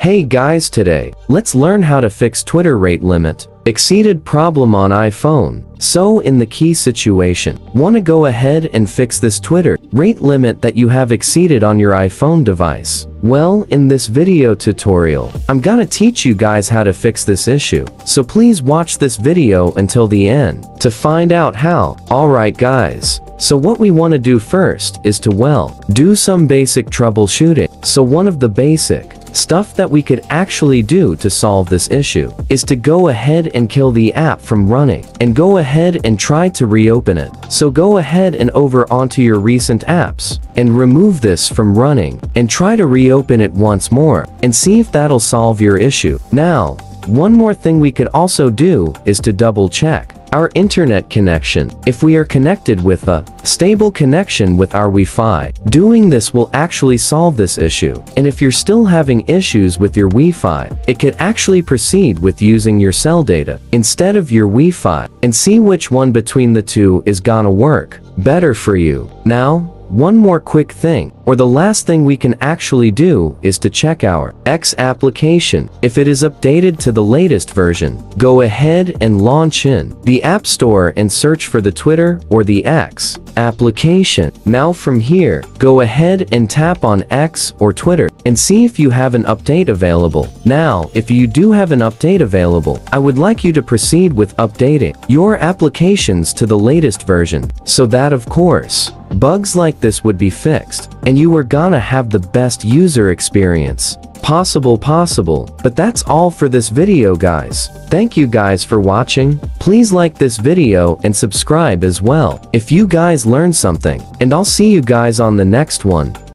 Hey guys, today let's learn how to fix Twitter rate limit exceeded problem on iPhone. So in the key situation, want to go ahead and fix this Twitter rate limit that you have exceeded on your iPhone device. Well, in this video tutorial, I'm gonna teach you guys how to fix this issue. So please watch this video until the end to find out how. Alright guys, so what we want to do first is to do some basic troubleshooting. So one of the basic stuff that we could actually do to solve this issue is to go ahead and kill the app from running and go ahead and try to reopen it. So go ahead and over onto your recent apps and remove this from running and try to reopen it once more and see if that'll solve your issue. Now, one more thing we could also do is to double check our internet connection, if we are connected with a stable connection with our Wi-Fi. Doing this will actually solve this issue, and if you're still having issues with your Wi-Fi, it could actually proceed with using your cell data instead of your Wi-Fi, and see which one between the two is gonna work better for you. Now, one more quick thing, or the last thing we can actually do is to check our X application, if it is updated to the latest version. Go ahead and launch in the App Store and search for the Twitter or the X application. Now from here, go ahead and tap on X or Twitter and see if you have an update available. Now, if you do have an update available, I would like you to proceed with updating your applications to the latest version, so that of course bugs like this would be fixed, and you are gonna have the best user experience possible. But that's all for this video guys. Thank you guys for watching. Please like this video and subscribe as well if you guys learned something, and I'll see you guys on the next one.